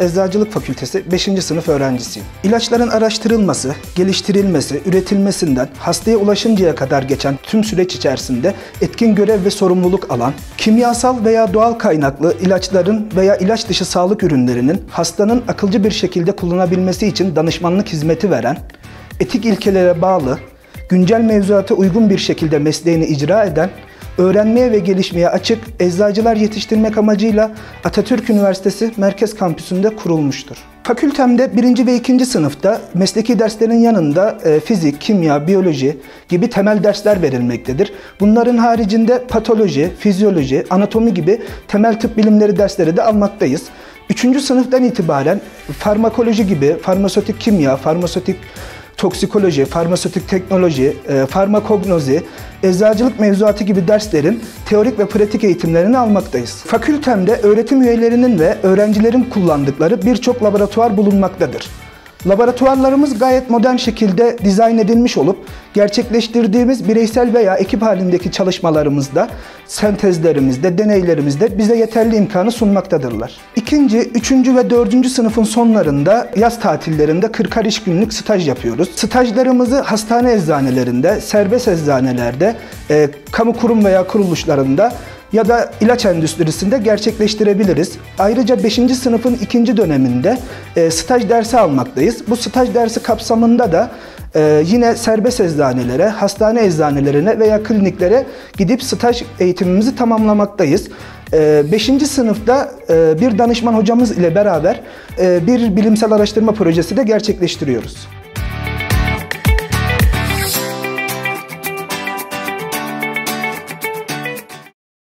Eczacılık Fakültesi 5. sınıf öğrencisiyim. İlaçların araştırılması, geliştirilmesi, üretilmesinden hastaya ulaşıncaya kadar geçen tüm süreç içerisinde etkin görev ve sorumluluk alan, kimyasal veya doğal kaynaklı ilaçların veya ilaç dışı sağlık ürünlerinin hastanın akılcı bir şekilde kullanabilmesi için danışmanlık hizmeti veren, etik ilkelere bağlı, güncel mevzuata uygun bir şekilde mesleğini icra eden, öğrenmeye ve gelişmeye açık eczacılar yetiştirmek amacıyla Atatürk Üniversitesi Merkez Kampüsü'nde kurulmuştur. Fakültemde 1. ve 2. sınıfta mesleki derslerin yanında fizik, kimya, biyoloji gibi temel dersler verilmektedir. Bunların haricinde patoloji, fizyoloji, anatomi gibi temel tıp bilimleri dersleri de almaktayız. 3. sınıftan itibaren farmakoloji gibi farmasötik kimya, farmasötik toksikoloji, farmasötik teknoloji, farmakognozi, eczacılık mevzuatı gibi derslerin teorik ve pratik eğitimlerini almaktayız. Fakültemde öğretim üyelerinin ve öğrencilerin kullandıkları birçok laboratuvar bulunmaktadır. Laboratuvarlarımız gayet modern şekilde dizayn edilmiş olup, gerçekleştirdiğimiz bireysel veya ekip halindeki çalışmalarımızda, sentezlerimizde, deneylerimizde bize yeterli imkanı sunmaktadırlar. 2. 3. ve 4. sınıfın sonlarında yaz tatillerinde 40'ar iş günlük staj yapıyoruz. Stajlarımızı hastane eczanelerinde, serbest eczanelerde, kamu kurum veya kuruluşlarında ya da ilaç endüstrisinde gerçekleştirebiliriz. Ayrıca 5. sınıfın 2. döneminde staj dersi almaktayız. Bu staj dersi kapsamında da yine serbest eczanelere, hastane eczanelerine veya kliniklere gidip staj eğitimimizi tamamlamaktayız. 5. sınıfta bir danışman hocamız ile beraber bir bilimsel araştırma projesi de gerçekleştiriyoruz.